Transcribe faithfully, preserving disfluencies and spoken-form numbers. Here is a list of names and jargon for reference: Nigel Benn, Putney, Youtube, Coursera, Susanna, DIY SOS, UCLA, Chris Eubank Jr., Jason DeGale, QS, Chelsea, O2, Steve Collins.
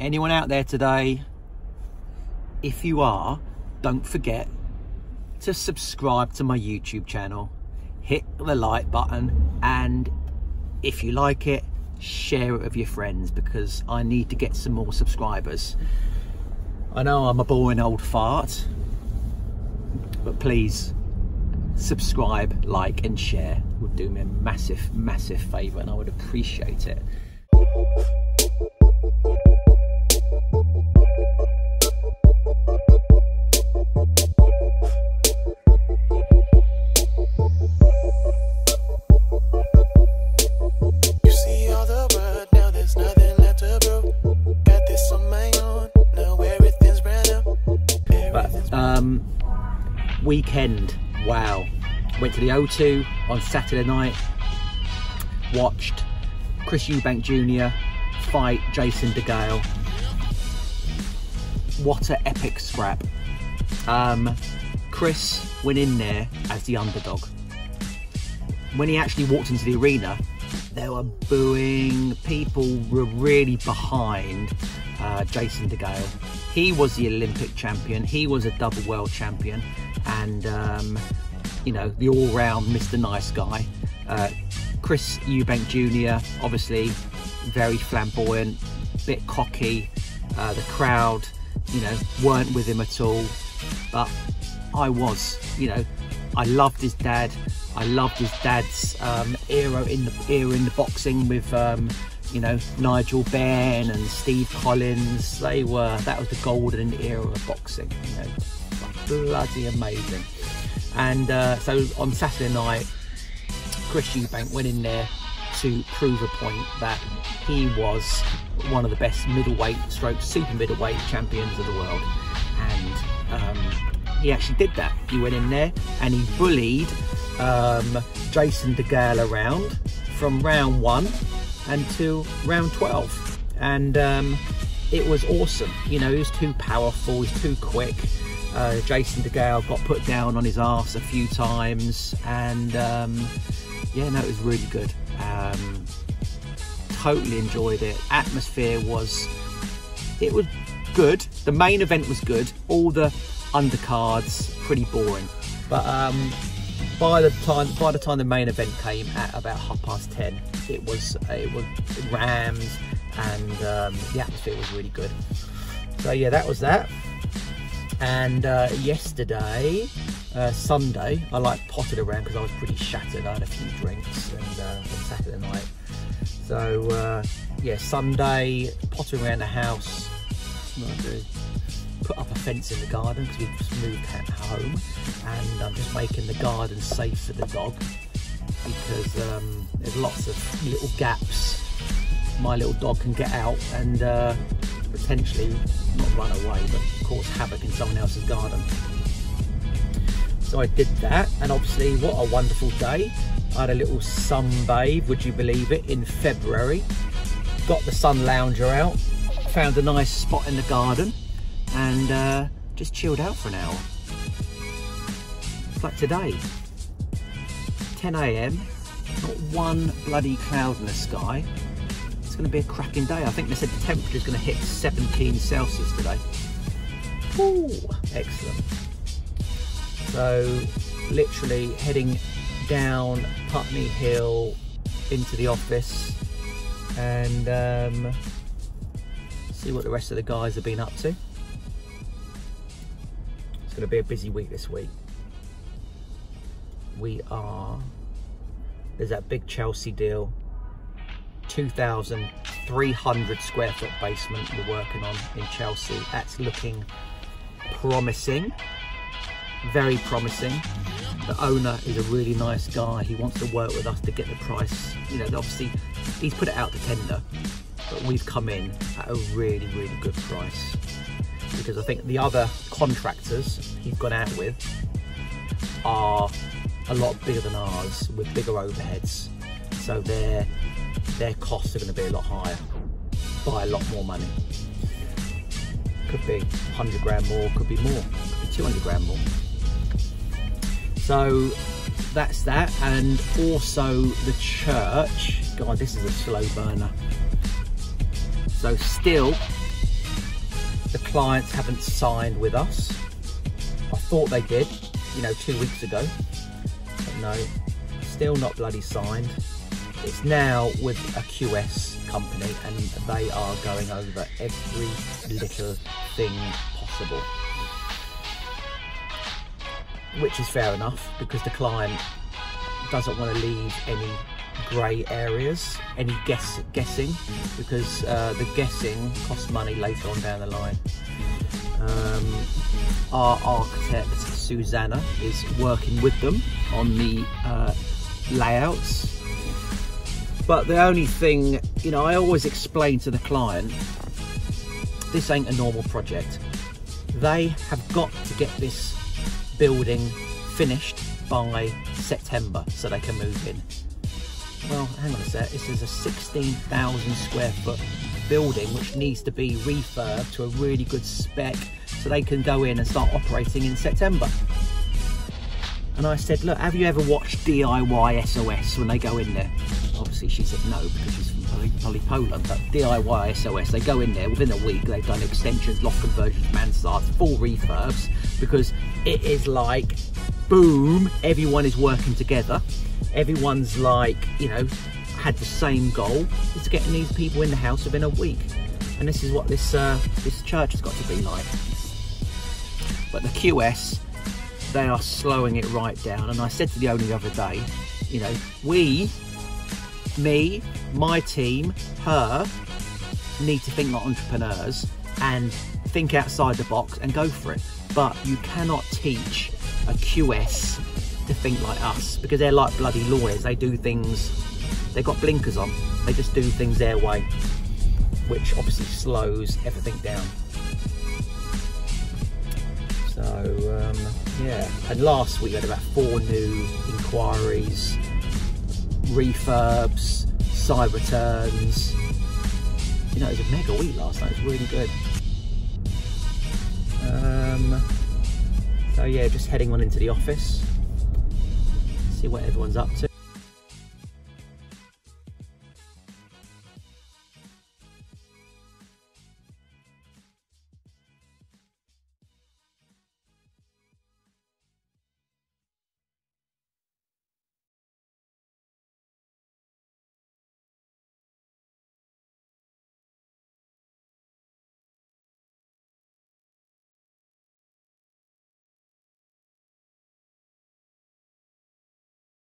anyone out there today, if you are, don't forget to subscribe to my YouTube channel, hit the like button, and if you like it, share it with your friends, because I need to get some more subscribers. I know I'm a boring old fart, but please subscribe, like and share. It would do me a massive, massive favour and I would appreciate it. Um, weekend, wow. Went to the O two on Saturday night, watched Chris Eubank Junior fight Jason DeGale. What an epic scrap. Um, Chris went in there as the underdog. When he actually walked into the arena, there were booing, people were really behind uh, Jason DeGale. He was the Olympic champion, he was a double world champion, and um, you know, the all-round Mister Nice Guy. Uh, Chris Eubank Junior, obviously very flamboyant, bit cocky, uh, the crowd, you know, weren't with him at all, but I was, you know, I loved his dad, I loved his dad's um, era, in the, era in the boxing with um, you know, Nigel Benn and Steve Collins. They were, that was the golden era of boxing, you know, bloody amazing. And uh, so on Saturday night, Chris Eubank went in there to prove a point that he was one of the best middleweight stroke super middleweight champions of the world, and um, he actually did that. He went in there and he bullied um, Jason DeGale around from round one until round twelve, and um, it was awesome. You know, he was too powerful, he was too quick. Uh, Jason DeGale got put down on his arse a few times, and um, yeah, no, it was really good. Um, totally enjoyed it. Atmosphere was, it was good. The main event was good. All the undercards pretty boring, but um, by the time by the time the main event came at about half past ten, it was it was rammed, and um, the atmosphere was really good. So yeah, that was that. And uh, yesterday, uh, Sunday, I like potted around because I was pretty shattered. I had a few drinks and, uh, on Saturday night. So uh, yeah, Sunday, potted around the house. What I do? Put up a fence in the garden because we've just moved home, and I'm just making the garden safe for the dog, because um, there's lots of little gaps my little dog can get out and uh, potentially not run away, but cause havoc in someone else's garden. So I did that, and obviously what a wonderful day. I had a little sunbathe, would you believe it, in February. Got the sun lounger out, found a nice spot in the garden, and uh, just chilled out for an hour. It's like today, ten A M, not one bloody cloud in the sky. It's going to be a cracking day. I think they said the temperature's going to hit seventeen Celsius today. Ooh, excellent. So literally heading down Putney Hill into the office, and um, see what the rest of the guys have been up to. It's going to be a busy week this week. We are, there's that big Chelsea deal, two thousand three hundred square foot basement we're working on in Chelsea. That's looking promising, very promising. The owner is a really nice guy. He wants to work with us to get the price. You know, obviously he's put it out to tender, but we've come in at a really, really good price, because I think the other contractors he's gone out with are a lot bigger than ours, with bigger overheads. So they're their costs are going to be a lot higher by a lot more money. Could be a hundred grand more, could be more, could be two hundred grand more. So that's that. And also the church, god, this is a slow burner. So still the clients haven't signed with us. I thought they did, you know, two weeks ago, but no, still not bloody signed. It's now with a Q S company and they are going over every little thing possible. Which is fair enough, because the client doesn't want to leave any grey areas, any guess guessing, because uh, the guessing costs money later on down the line. Um, our architect Susanna is working with them on the uh, layouts. But the only thing, you know, I always explain to the client, this ain't a normal project. They have got to get this building finished by September so they can move in. Well, hang on a sec, this is a sixteen thousand square foot building which needs to be refurbed to a really good spec so they can go in and start operating in September. And I said, look, have you ever watched D I Y S O S when they go in there? Obviously she said no, because she's from Poly Poland, but D I Y S O S, they go in there, within a week they've done extensions, loft conversions, mansards, full refurbs, because it is like, boom, everyone is working together. Everyone's like, you know, had the same goal, is getting these people in the house within a week. And this is what this, uh, this church has got to be like. But the Q S, they are slowing it right down. And I said to the owner the other day, you know, we, me, my team, her, need to think like entrepreneurs and think outside the box and go for it. But you cannot teach a Q S to think like us, because they're like bloody lawyers. They do things, they've got blinkers on. They just do things their way, which obviously slows everything down. So, um, yeah. And last week we had about four new inquiries, refurbs, side returns. You know, it was a mega week last night. It was really good. Um, so yeah, just heading on into the office, see what everyone's up to.